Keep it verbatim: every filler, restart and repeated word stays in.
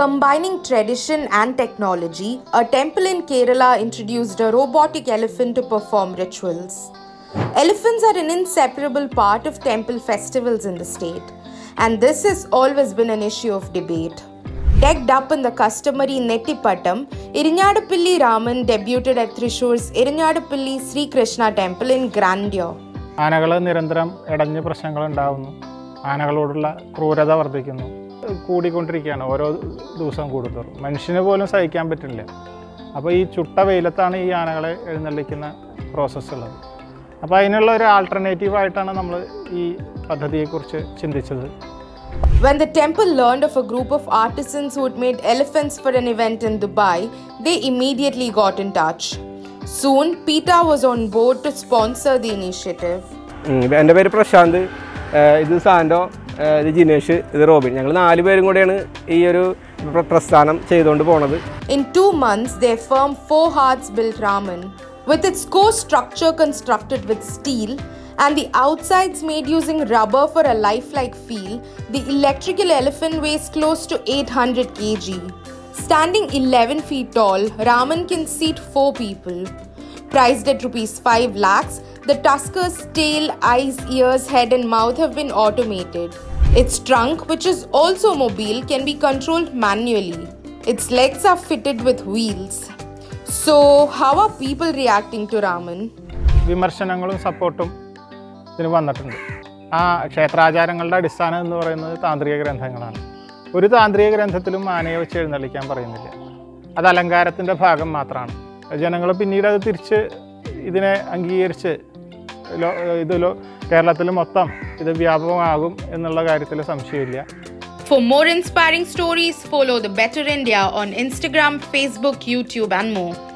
Combining tradition and technology, a temple in Kerala introduced a robotic elephant to perform rituals. Elephants are an inseparable part of temple festivals in the state, and this has always been an issue of debate. Decked up in the customary Nettipattam, Irinyadapilli Raman debuted at Thrissur's Irinyadapilli Sri Krishna Temple in grandeur. ആനകളെ നിരന്തരം ഇടഞ്ഞു പ്രശ്നങ്ങൾ ഉണ്ടാവുന്നു. ആനകളോടുള്ള ക്രൂരത വർദ്ധിക്കുന്നു. കൂടിക്കൊണ്ടിരിക്കുകയാണ് ഓരോ ദിവസം കൂടുന്തോറും. മനുഷ്യനെ പോലും സഹിക്കാൻ പറ്റില്ല. അപ്പോൾ ഈ ചുട്ട വെയിലത്താണ് ഈ ആനകളെ എഴുന്നള്ളിക്കുന്ന പ്രോസസ്സ് ഉള്ളത്. അപ്പോൾ അതിനുള്ള ഒരു ആൾട്ടർനേറ്റീവ് ആയിട്ടാണ് നമ്മൾ ഈ പദ്ധതിയെക്കുറിച്ച് ചിന്തിച്ചത്. When the temple learned of a group of artisans who had made elephants for an event in Dubai, they immediately got in touch. Soon, PETA was on board to sponsor the initiative. എൻ്റെ പേര് പ്രശാന്ത്, ഇത് സാൻഡോ, ഇത് ജിനേഷ്, ഇത് Robin. ഞങ്ങൾ നാല് പേരും കൂടിയാണ് ഈ ഒരു പ്രസ്ഥാനം ചെയ്തുകൊണ്ട് പോണത്. In two months, their firm Four Hearts built Raman. With its core structure constructed with steel, and the outsides made using rubber for a lifelike feel, the electrical elephant weighs close to eight hundred kilograms. Standing eleven feet tall, Raman can seat four people. Priced at rupees five lakhs, the tusker's tail, eyes, ears, head and mouth have been automated. Its trunk, which is also mobile, can be controlled manually. Its legs are fitted with wheels. So, how are people reacting to Raman? വിമർശനങ്ങളും സപ്പോർട്ടും ഇതിന് വന്നിട്ടുണ്ട്. ആ ക്ഷേത്രാചാരങ്ങളുടെ അടിസ്ഥാനം എന്ന് പറയുന്നത് താന്ത്രിക ഗ്രന്ഥങ്ങളാണ്. ഒരു താന്ത്രിക ഗ്രന്ഥത്തിലും ആനയെ വെച്ച് എഴുന്നള്ളിക്കാൻ പറയുന്നില്ല. അത് അലങ്കാരത്തിൻ്റെ ഭാഗം മാത്രമാണ്. ജനങ്ങൾ പിന്നീട് അത് തിരിച്ച് ഇതിനെ അംഗീകരിച്ച് ഇതിലോ കേരളത്തിൽ മൊത്തം ഇത് വ്യാപകമാകും എന്നുള്ള കാര്യത്തിൽ സംശയമില്ല. For more inspiring stories, follow The Better India on Instagram, Facebook, YouTube and more.